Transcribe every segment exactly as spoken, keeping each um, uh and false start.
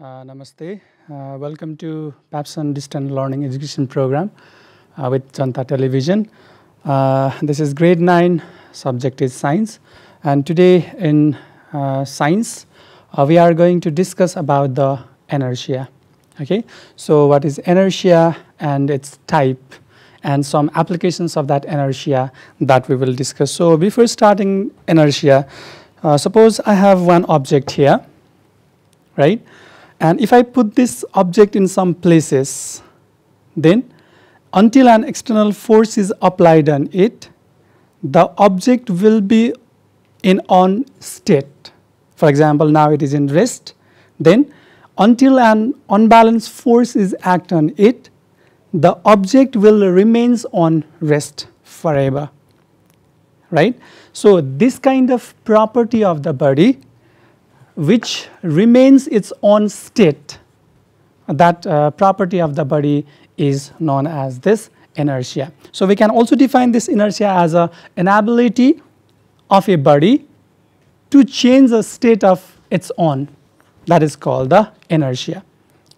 Uh, namaste. Uh, welcome to Pabson Distant Learning Education Program uh, with Janta Television. Uh, this is grade nine, subject is science. And today in uh, science, uh, we are going to discuss about the inertia. Okay, so what is inertia and its type and some applications of that inertia that we will discuss. So before starting inertia, uh, suppose I have one object here, right? And if I put this object in some places, then until an external force is applied on it, the object will be in on state. For example, now it is in rest. Then until an unbalanced force is acted on it, the object will remains on rest forever, right? So this kind of property of the body which remains its own state, that uh, property of the body is known as this inertia. So we can also define this inertia as a inability of a body to change the state of its own, that is called the inertia.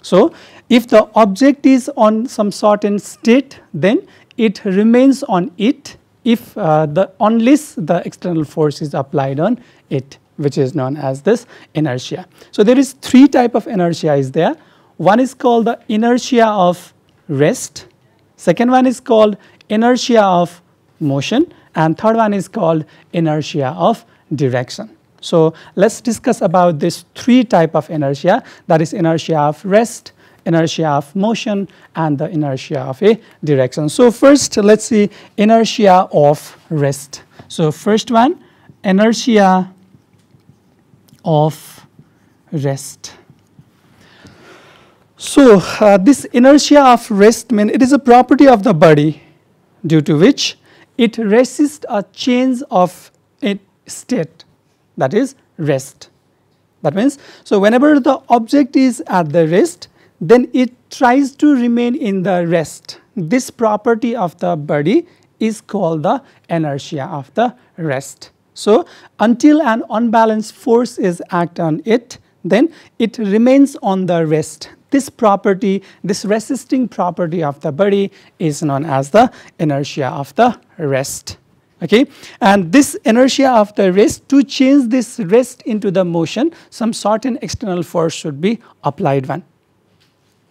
So if the object is on some certain state, then it remains on it if uh, the unless the external force is applied on it, which is known as this inertia. So there is three type of inertia is there. One is called the inertia of rest, second one is called inertia of motion, and third one is called inertia of direction. So let's discuss about this three type of inertia, that is inertia of rest, inertia of motion, and the inertia of a direction. So first let's see inertia of rest. So first one, inertia of rest. So uh, this inertia of rest means it is a property of the body due to which it resists a change of its state, that is rest. That means, so whenever the object is at the rest, then it tries to remain in the rest. This property of the body is called the inertia of the rest. So until an unbalanced force is acted on it, then it remains on the rest. This property, this resisting property of the body is known as the inertia of the rest. Okay, and this inertia of the rest, to change this rest into the motion, some certain external force should be applied one.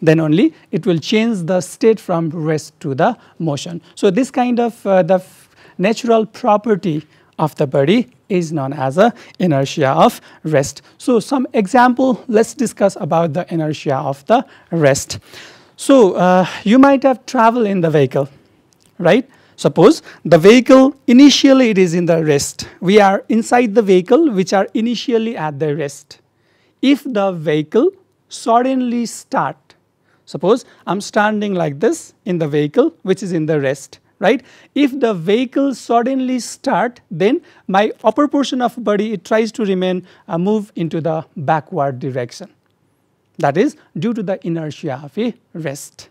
Then only it will change the state from rest to the motion. So this kind of uh, the natural property of the body is known as a inertia of rest. So some example, let's discuss about the inertia of the rest. So uh, you might have traveled in the vehicle, right? Suppose the vehicle initially it is in the rest. We are inside the vehicle which are initially at the rest. If the vehicle suddenly start, suppose I'm standing like this in the vehicle which is in the rest, right? If the vehicle suddenly start, then my upper portion of body, it tries to remain uh, move into the backward direction. That is due to the inertia of a rest.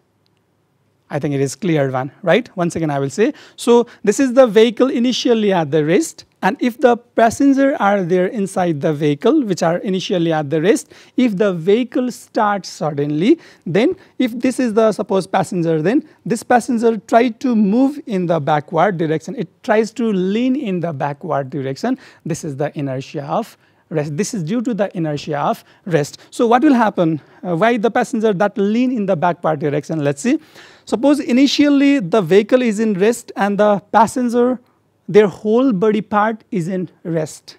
I think it is clear one, right? Once again I will say, so this is the vehicle initially at the rest, and if the passenger are there inside the vehicle which are initially at the rest, if the vehicle starts suddenly, then if this is the suppose passenger, then this passenger tries to move in the backward direction, it tries to lean in the backward direction. This is the inertia of rest. This is due to the inertia of rest. So what will happen? Uh, why the passenger that lean in the backward direction? Let's see. Suppose initially the vehicle is in rest and the passenger, their whole body part is in rest,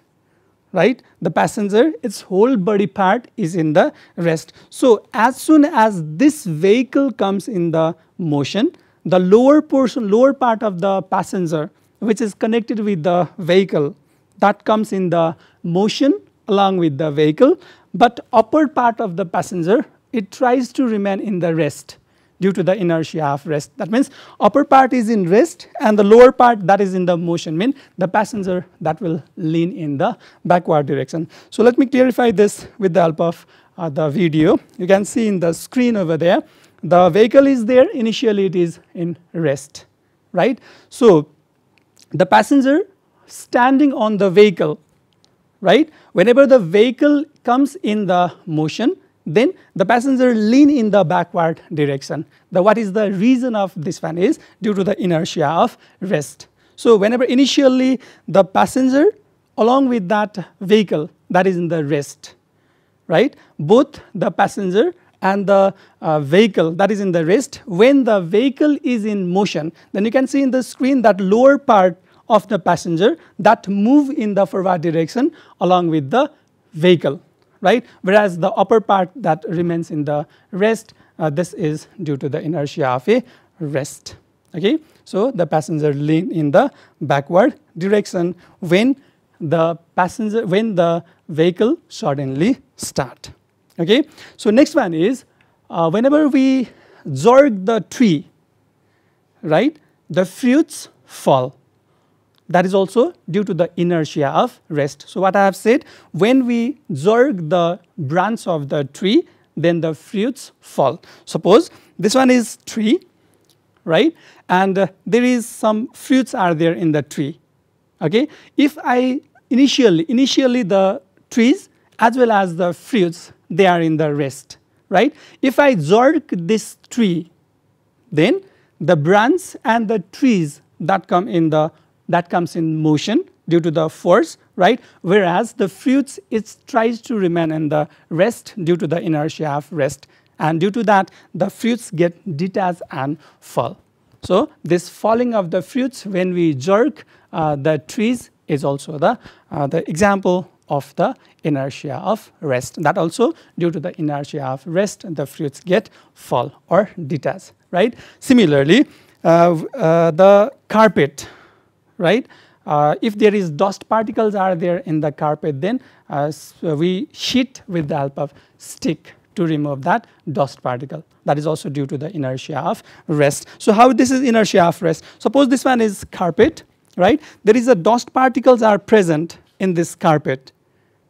right? The passenger, its whole body part is in the rest. So as soon as this vehicle comes in the motion, the lower portion, lower part of the passenger, which is connected with the vehicle, that comes in the motion along with the vehicle, but upper part of the passenger, it tries to remain in the rest due to the inertia of rest. That means upper part is in rest and the lower part that is in the motion means the passenger that will lean in the backward direction. So let me clarify this with the help of uh, the video. You can see in the screen over there, the vehicle is there, initially it is in rest, right? So the passenger standing on the vehicle, right? Whenever the vehicle comes in the motion, then the passenger lean in the backward direction. The, what is the reason of this one is due to the inertia of rest. So whenever initially the passenger along with that vehicle that is in the rest, right, both the passenger and the uh, vehicle that is in the rest, when the vehicle is in motion, then you can see in the screen that lower part of the passenger that move in the forward direction along with the vehicle, right, whereas the upper part that remains in the rest, uh, this is due to the inertia of a rest, okay. So the passenger lean in the backward direction when the passenger when the vehicle suddenly start, okay. So next one is uh, whenever we jerk the tree, right, the fruits fall. That is also due to the inertia of rest. So what I have said, when we jerk the branch of the tree, then the fruits fall. Suppose this one is tree, right, and uh, there is some fruits are there in the tree, okay. If I initially initially the trees as well as the fruits, they are in the rest, right. If I jerk this tree, then the branch and the trees that come in the that comes in motion due to the force, right, whereas the fruits it tries to remain in the rest due to the inertia of rest, and due to that the fruits get detached and fall. So this falling of the fruits when we jerk uh, the trees is also the, uh, the example of the inertia of rest. That also due to the inertia of rest the fruits get fall or detach, right. Similarly uh, uh, the carpet, right, uh, if there is dust particles are there in the carpet, then uh, so we hit with the help of stick to remove that dust particle. That is also due to the inertia of rest. So how this is inertia of rest? Suppose this one is carpet, right, there is a dust particles are present in this carpet,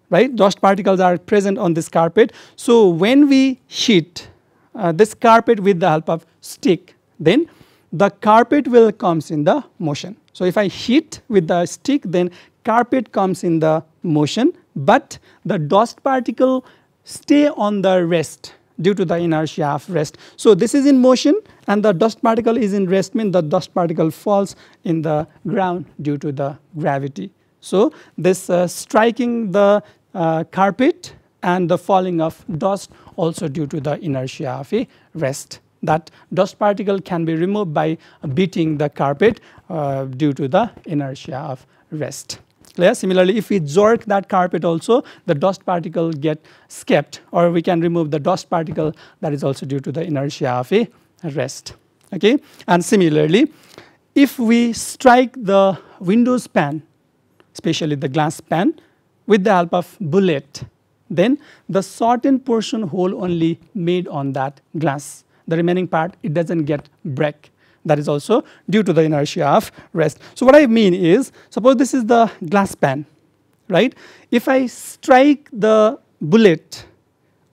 right, dust particles are present on this carpet. So when we hit uh, this carpet with the help of stick, then the carpet will comes in the motion. So if I hit with the stick, then carpet comes in the motion, but the dust particle stay on the rest due to the inertia of rest. So this is in motion and the dust particle is in rest, means the dust particle falls in the ground due to the gravity. So this uh, striking the uh, carpet and the falling of dust also due to the inertia of a rest. That dust particle can be removed by beating the carpet uh, due to the inertia of rest. Clear? Similarly, if we jerk that carpet also, the dust particle get escaped, or we can remove the dust particle. That is also due to the inertia of a rest. Okay. And similarly, if we strike the windows pane, especially the glass pane, with the help of bullet, then the shortened portion hole only made on that glass. The remaining part it doesn't get break. That is also due to the inertia of rest. So what I mean is, suppose this is the glass pane, right? If I strike the bullet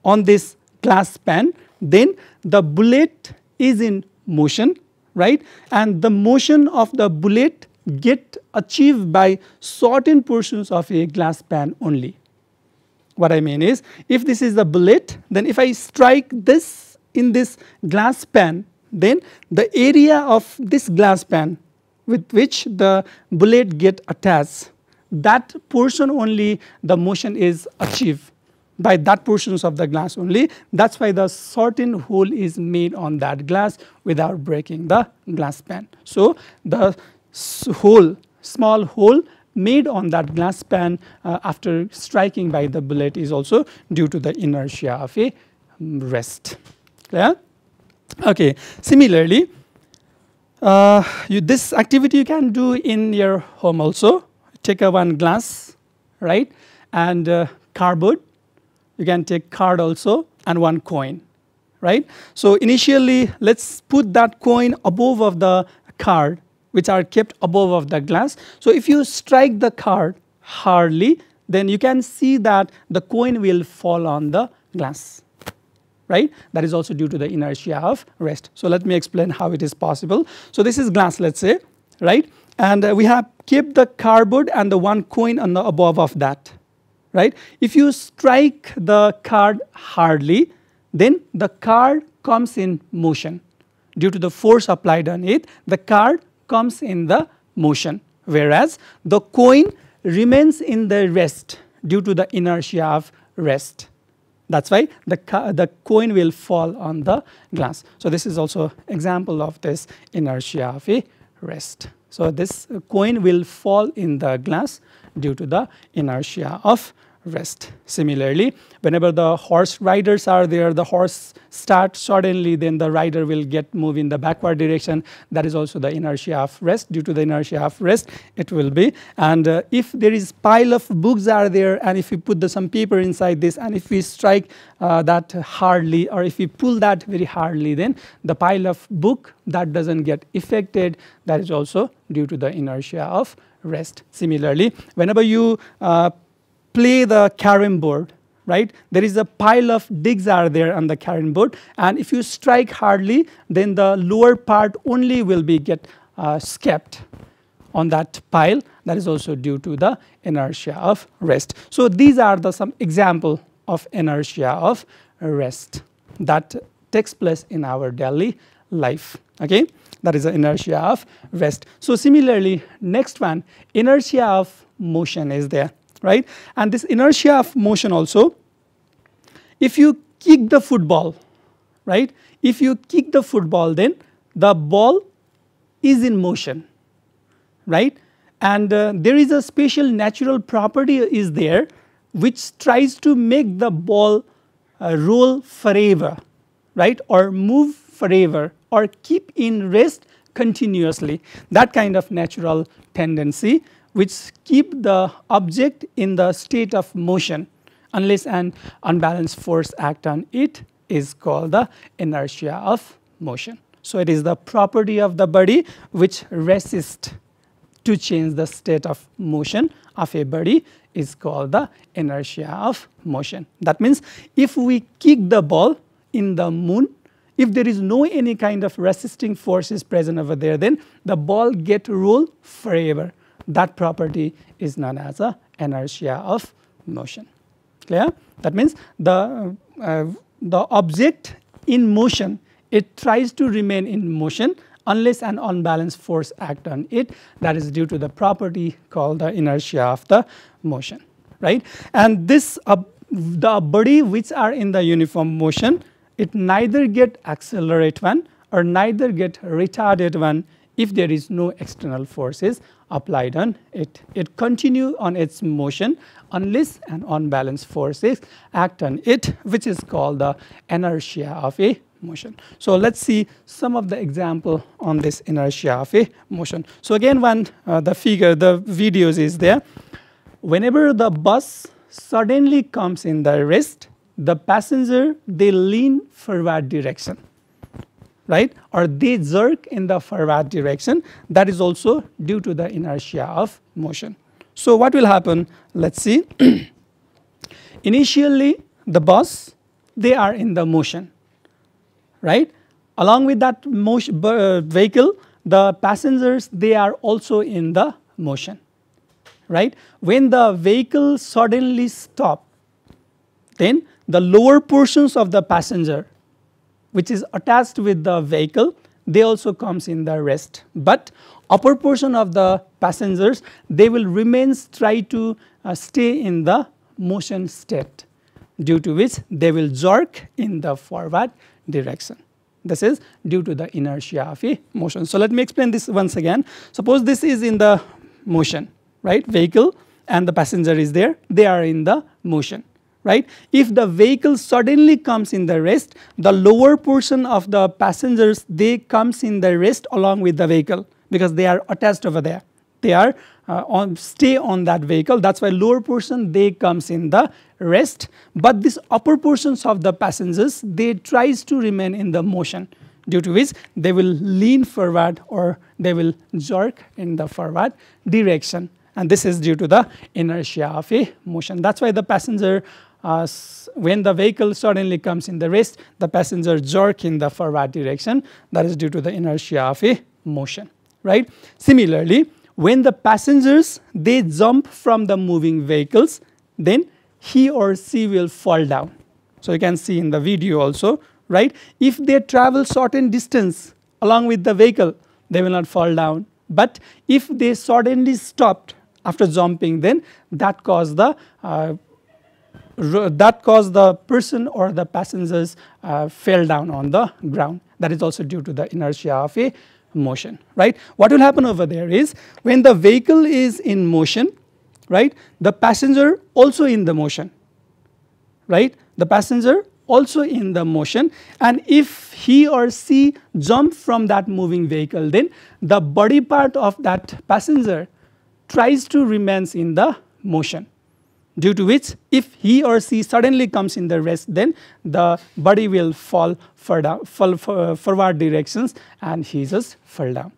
on this glass pane, then the bullet is in motion, right? And the motion of the bullet get achieved by certain portions of a glass pane only. What I mean is, if this is the bullet, then if I strike this in this glass pane, then the area of this glass pane with which the bullet get attached, that portion only the motion is achieved by that portions of the glass only. That's why the certain hole is made on that glass without breaking the glass pane. So the hole, small hole made on that glass pane uh, after striking by the bullet is also due to the inertia of a rest. Clear? Okay. Similarly, uh, you, this activity you can do in your home also. Take a one glass, right, and uh, cardboard. You can take card also and one coin, right. So initially, let's put that coin above of the card, which are kept above of the glass. So if you strike the card hardly, then you can see that the coin will fall on the glass, right. That is also due to the inertia of rest. So let me explain how it is possible. So this is glass, let's say, right, and uh, we have kept the cardboard and the one coin on the above of that, right? If you strike the card hardly, then the card comes in motion. Due to the force applied on it, the card comes in the motion, whereas the coin remains in the rest due to the inertia of rest. That's why the, the coin will fall on the glass. So this is also an example of this inertia of a rest. So this coin will fall in the glass due to the inertia of rest. Similarly, whenever the horse riders are there, the horse starts suddenly, then the rider will get moved in the backward direction. That is also the inertia of rest. Due to the inertia of rest, it will be. And uh, if there is pile of books are there, and if we put the, some paper inside this, and if we strike uh, that hardly, or if we pull that very hardly, then the pile of book that doesn't get affected. That is also due to the inertia of rest. Similarly, whenever you uh, play the carom board, right? There is a pile of digs are there on the carom board, and if you strike hardly, then the lower part only will be get uh, skept on that pile. That is also due to the inertia of rest. So these are the some example of inertia of rest that takes place in our daily life. Okay, that is the inertia of rest. So similarly, next one, inertia of motion is there, right? And this inertia of motion also, if you kick the football, right? If you kick the football, then the ball is in motion, right? And uh, there is a special natural property is there which tries to make the ball uh, roll forever, right? Or move forever, or keep in rest continuously. That kind of natural tendency which keep the object in the state of motion unless an unbalanced force act on it is called the inertia of motion. So it is the property of the body which resists to change the state of motion of a body is called the inertia of motion. That means if we kick the ball in the moon, if there is no any kind of resisting forces present over there, then the ball get rolled forever. That property is known as a inertia of motion. Clear? That means the, uh, the object in motion, it tries to remain in motion unless an unbalanced force acts on it. That is due to the property called the inertia of the motion, right? And this, uh, the body which are in the uniform motion, it neither get accelerate one or neither get retarded one if there is no external forces applied on it. It continue on its motion unless an unbalanced forces act on it, which is called the inertia of a motion. So let's see some of the example on this inertia of a motion. So again, one uh, the figure, the videos is there. Whenever the bus suddenly comes in the rest, the passenger they lean forward direction, right? Or they jerk in the forward direction. That is also due to the inertia of motion. So what will happen? Let's see. Initially, the bus, they are in the motion, right? Along with that motion, uh, vehicle, the passengers, they are also in the motion, right? When the vehicle suddenly stops, then the lower portions of the passenger which is attached with the vehicle, they also comes in the rest. But upper portion of the passengers, they will remain try to uh, stay in the motion state, due to which they will jerk in the forward direction. This is due to the inertia of a motion. So let me explain this once again. Suppose this is in the motion, right? Vehicle and the passenger is there, they are in the motion, right? If the vehicle suddenly comes in the rest, the lower portion of the passengers, they comes in the rest along with the vehicle because they are attached over there. They are uh, on, stay on that vehicle. That's why lower portion, they comes in the rest. But this upper portions of the passengers, they tries to remain in the motion, due to which they will lean forward or they will jerk in the forward direction. And this is due to the inertia of a motion. That's why the passenger, Uh, when the vehicle suddenly comes in the rest, the passenger jerk in the forward direction. That is due to the inertia of a motion, right? Similarly, when the passengers, they jump from the moving vehicles, then he or she will fall down. So you can see in the video also, right? If they travel certain distance along with the vehicle, they will not fall down. But if they suddenly stopped after jumping, then that caused the uh, that caused the person or the passengers uh, fell down on the ground. That is also due to the inertia of a motion, right? What will happen over there is, when the vehicle is in motion, right, the passenger also in the motion, right? The passenger also in the motion, and if he or she jumps from that moving vehicle, then the body part of that passenger tries to remains in the motion, due to which if he or she suddenly comes in the rest, then the body will fall further, fall forward directions, and he just fell down.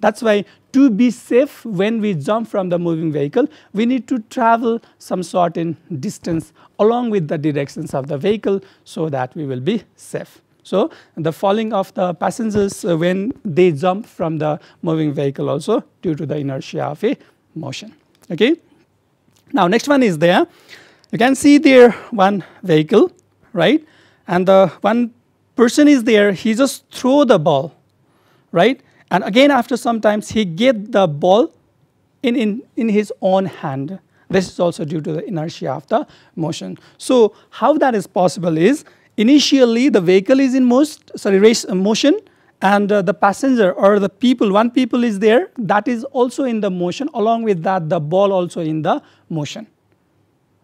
That's why to be safe when we jump from the moving vehicle, we need to travel some certain distance along with the directions of the vehicle so that we will be safe. So the falling of the passengers uh, when they jump from the moving vehicle also due to the inertia of a motion. Okay. Now next one is there. You can see there one vehicle, right? And the one person is there, he just throw the ball, right? And again after sometimes he get the ball in, in, in his own hand. This is also due to the inertia of the motion. So how that is possible is, initially the vehicle is in most, sorry, race, uh, motion, and uh, the passenger or the people, one people is there, that is also in the motion, along with that the ball also in the motion,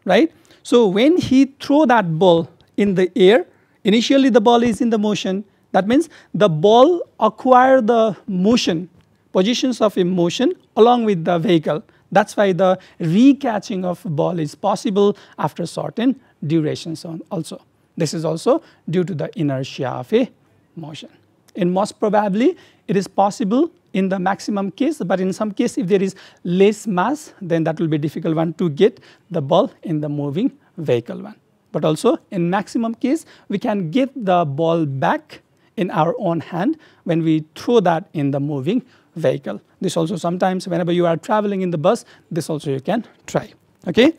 right? So when he throw that ball in the air, initially the ball is in the motion, that means the ball acquire the motion, positions of a motion along with the vehicle. That's why the re-catching of ball is possible after certain durations on also. This is also due to the inertia of a motion. In most probably, it is possible in the maximum case, but in some case if there is less mass, then that will be difficult one to get the ball in the moving vehicle one. But also in maximum case, we can get the ball back in our own hand when we throw that in the moving vehicle. This also sometimes whenever you are traveling in the bus, this also you can try, okay?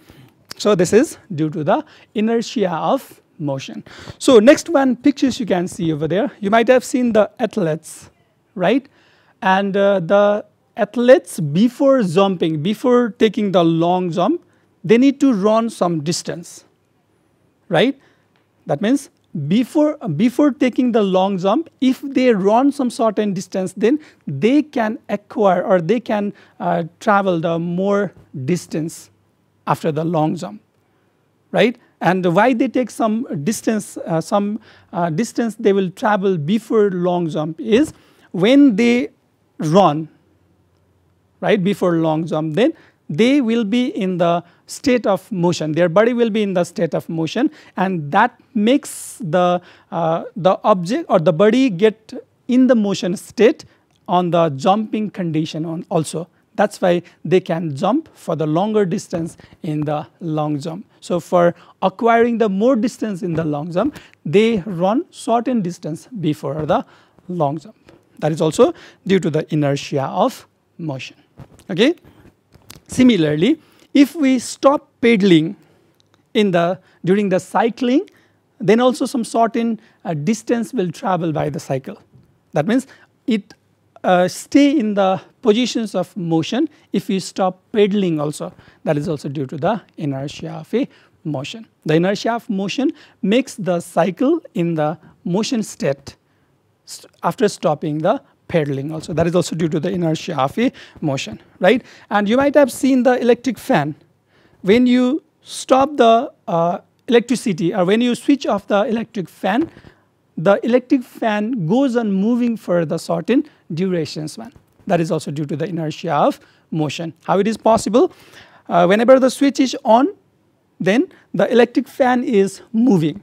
So this is due to the inertia of motion. So next one pictures you can see over there. You might have seen the athletes, right? And uh, the athletes before jumping, before taking the long jump, they need to run some distance, right? That means before, before taking the long jump, if they run some certain distance, then they can acquire or they can uh, travel the more distance after the long jump, right? And why they take some distance, uh, some uh, distance they will travel before long jump is, when they run, right, before long jump, then they will be in the state of motion, their body will be in the state of motion, and that makes the, uh, the object or the body get in the motion state on the jumping condition on also. That's why they can jump for the longer distance in the long jump. So for acquiring the more distance in the long jump, they run certain distance before the long jump. That is also due to the inertia of motion, okay? Similarly, if we stop pedaling in the, during the cycling, then also some certain uh, distance will travel by the cycle. That means it uh, stay in the positions of motion if we stop pedaling also. That is also due to the inertia of a motion. The inertia of motion makes the cycle in the motion state st- after stopping the pedaling also. That is also due to the inertia of a motion, right? And you might have seen the electric fan. When you stop the uh, electricity or when you switch off the electric fan, the electric fan goes on moving for the certain durations one. That is also due to the inertia of motion. How it is possible? Uh, whenever the switch is on, then the electric fan is moving,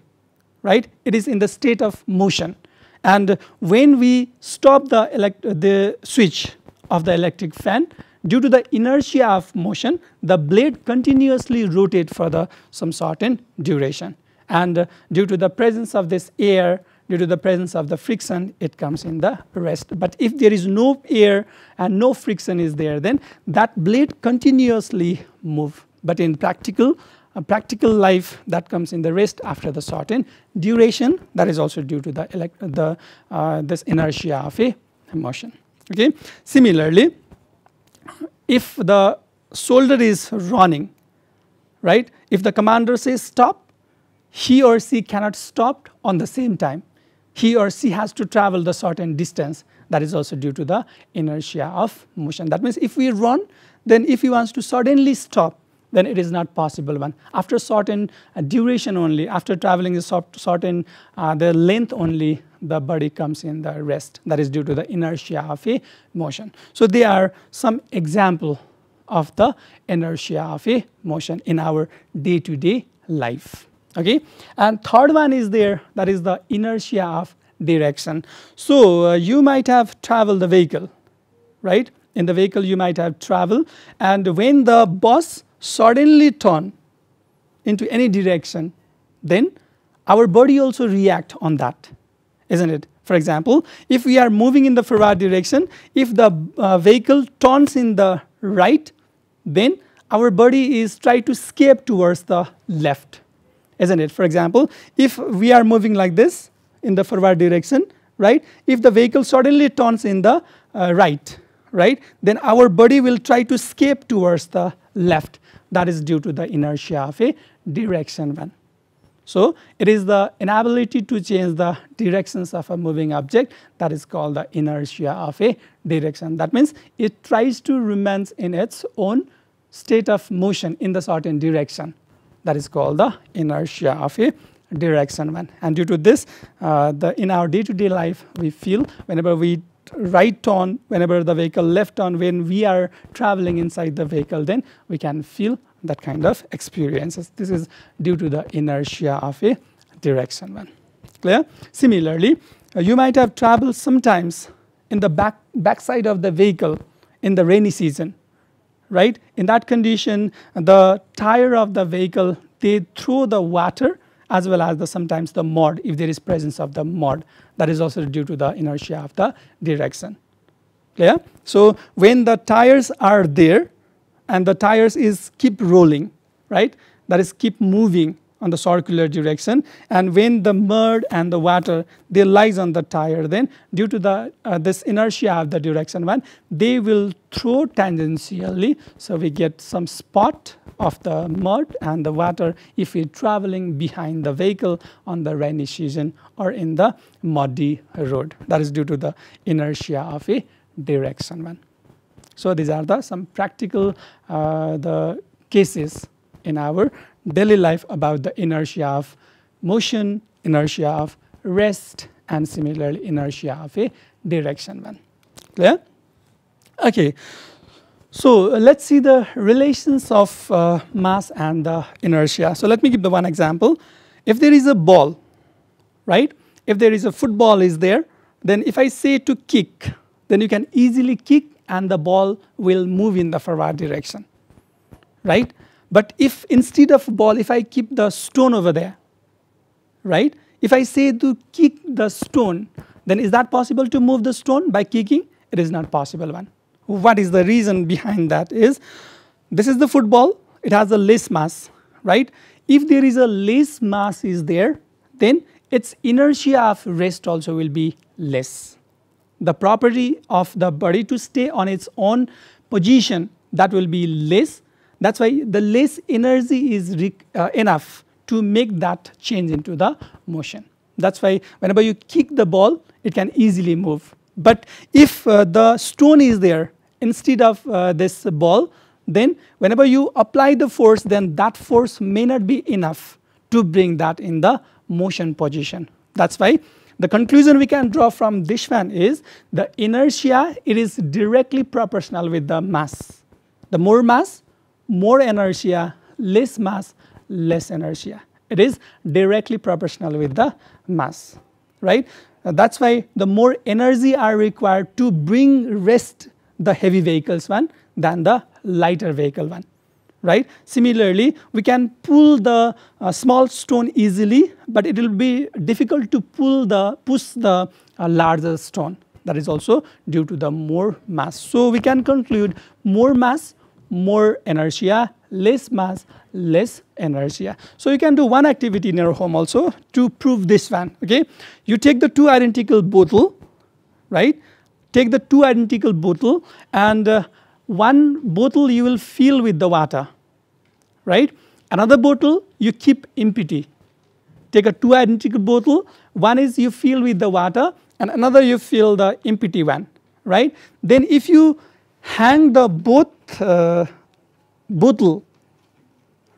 right? It is in the state of motion. And when we stop the, elect the switch of the electric fan, due to the inertia of motion, the blade continuously rotates for the, some certain duration. And uh, due to the presence of this air, due to the presence of the friction, it comes in the rest. But if there is no air and no friction is there, then that blade continuously moves. But in practical a practical life that comes in the rest after the sort in duration that is also due to the, elect the uh, this inertia of a motion. Okay. Similarly, if the soldier is running, right? If the commander says stop, he or she cannot stop on the same time. He or she has to travel the certain distance that is also due to the inertia of motion. That means if we run, then if he wants to suddenly stop, then it is not possible one. After certain uh, duration only, after traveling a certain uh, the length only, the body comes in the rest. That is due to the inertia of a motion. So they are some example of the inertia of a motion in our day-to-day life. Okay, and third one is there, that is the inertia of direction. So uh, you might have traveled the vehicle, right? In the vehicle you might have traveled, and when the bus suddenly turn into any direction, then our body also react on that, isn't it? For example, if we are moving in the forward direction, if the uh, vehicle turns in the right, then our body is trying to escape towards the left, isn't it? For example, if we are moving like this in the forward direction, right? If the vehicle suddenly turns in the uh, right, right? Then our body will try to escape towards the left. That is due to the inertia of a direction one. So it is the inability to change the directions of a moving object that is called the inertia of a direction. That means it tries to remain in its own state of motion in the certain direction. That is called the inertia of a direction one. And due to this, uh, the in our day-to-day life, we feel whenever we right turn, whenever the vehicle left turn, when we are traveling inside the vehicle, then we can feel that kind of experiences. This is due to the inertia of a direction one. Clear? Similarly, uh, you might have traveled sometimes in the back backside of the vehicle in the rainy season, right? In that condition, the tire of the vehicle, they throw the water as well as the sometimes the mud, if there is presence of the mud. That is also due to the inertia of the direction. Clear? So when the tires are there, and the tires is keep rolling, right? That is keep moving on the circular direction, and when the mud and the water, they lies on the tire, then due to the uh, this inertia of the direction one, they will throw tangentially, so we get some spot of the mud and the water if we're traveling behind the vehicle on the rainy season or in the muddy road. That is due to the inertia of a direction one. So these are the some practical uh, the cases in our daily life about the inertia of motion, inertia of rest, and similarly inertia of a direction one. Clear? Okay. So uh, let's see the relations of uh, mass and the inertia. So let me give the one example. If there is a ball, right? If there is a football is there, then if I say to kick, then you can easily kick, and the ball will move in the forward direction, right? But if instead of ball, if I keep the stone over there, right? If I say to kick the stone, then is that possible to move the stone by kicking? It is not possible one. What is the reason behind that is, this is the football, it has a less mass, right? If there is a less mass is there, then its inertia of rest also will be less. The property of the body to stay on its own position, that will be less. That's why the less energy is uh, enough to make that change into the motion. That's why whenever you kick the ball, it can easily move. But if uh, the stone is there instead of uh, this ball, then whenever you apply the force, then that force may not be enough to bring that in the motion position. That's why the conclusion we can draw from this one is the inertia, it is directly proportional with the mass. The more mass, more inertia, less mass, less inertia. It is directly proportional with the mass, right? Uh, that's why the more energy are required to bring rest the heavy vehicles one than the lighter vehicle one, right? Similarly, we can pull the uh, small stone easily, but it will be difficult to pull the push the uh, larger stone. That is also due to the more mass. So we can conclude more mass, more inertia, less mass, less inertia. So you can do one activity in your home also to prove this one, okay? You take the two identical bottle, right? Take the two identical bottle and uh, one bottle you will fill with the water, right? Another bottle you keep empty. Take a two identical bottle, one is you fill with the water and another you fill the empty one, right? Then if you hang the both uh, bottle,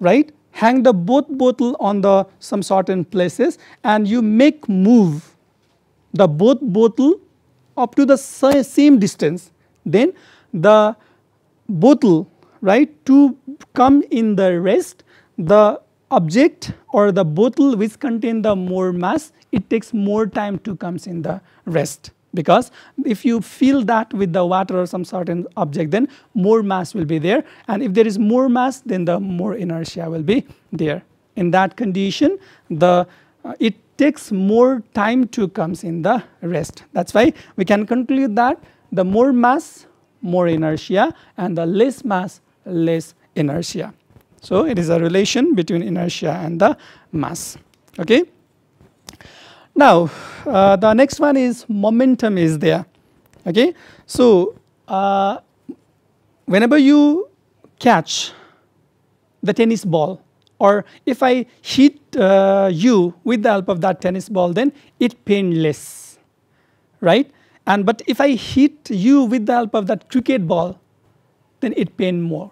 right? Hang the both bottle on the some certain places and you make move the both bottle up to the same distance, then the bottle, right, to come in the rest, the object or the bottle which contain the more mass, it takes more time to comes in the rest, because if you fill that with the water or some certain object, then more mass will be there, and if there is more mass, then the more inertia will be there. In that condition, the uh, it takes more time to comes in the rest. That's why we can conclude that the more mass, more inertia, and the less mass, less inertia. So it is a relation between inertia and the mass, okay? Now uh, the next one is momentum is there, okay? So uh, whenever you catch the tennis ball, or if I hit uh, you with the help of that tennis ball, then it painless, right? And but if I hit you with the help of that cricket ball, then it pain more,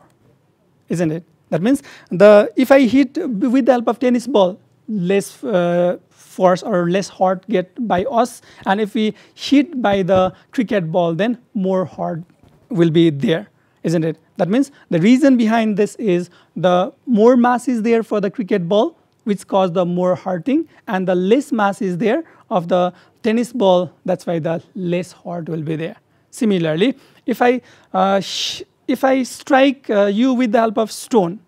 isn't it? That means the if I hit with the help of tennis ball, less uh, force or less hard get by us, and if we hit by the cricket ball, then more hard will be there, isn't it? That means the reason behind this is the more mass is there for the cricket ball, which cause the more hurting, and the less mass is there of the tennis ball, that's why the less hard will be there. Similarly, if I uh, sh If I strike uh, you with the help of stone,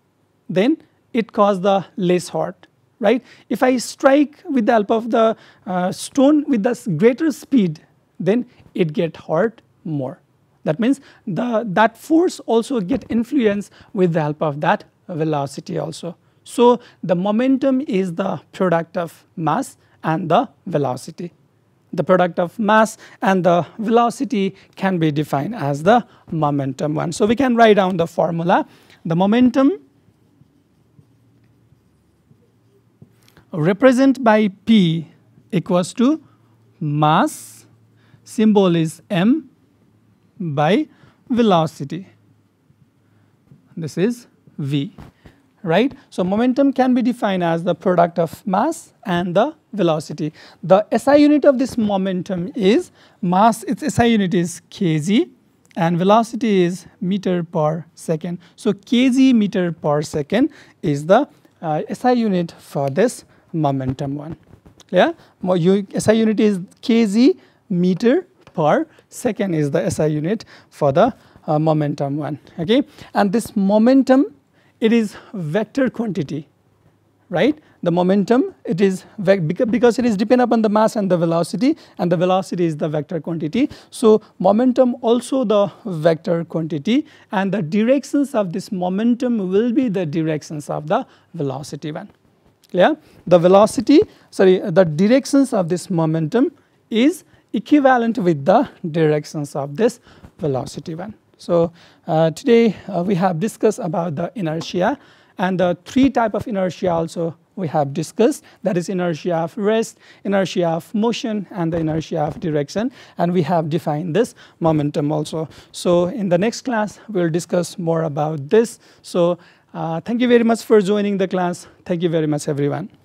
then it causes the less hurt, right? If I strike with the help of the uh, stone with the greater speed, then it get hurt more. That means the that force also get influence with the help of that velocity also. So the momentum is the product of mass and the velocity. The product of mass and the velocity can be defined as the momentum one. So we can write down the formula. The momentum represented by P equals to mass, symbol is M, by velocity. This is V, right? So momentum can be defined as the product of mass and the velocity. The S I unit of this momentum is mass, its S I unit is kg, and velocity is meter per second. So kg meter per second is the uh, S I unit for this momentum one. Yeah, S I unit is kg, meter per second is the S I unit for the uh, momentum one, okay? And this momentum, it is vector quantity, right? The momentum, it is because it is depend upon the mass and the velocity, and the velocity is the vector quantity. So momentum also the vector quantity, and the directions of this momentum will be the directions of the velocity one. Clear? The velocity, sorry, the directions of this momentum is equivalent with the directions of this velocity one. So uh, today uh, we have discussed about the inertia, and the three type of inertia also we have discussed, that is inertia of rest, inertia of motion, and the inertia of direction, and we have defined this momentum also. So in the next class we will discuss more about this. So uh, thank you very much for joining the class. Thank you very much everyone.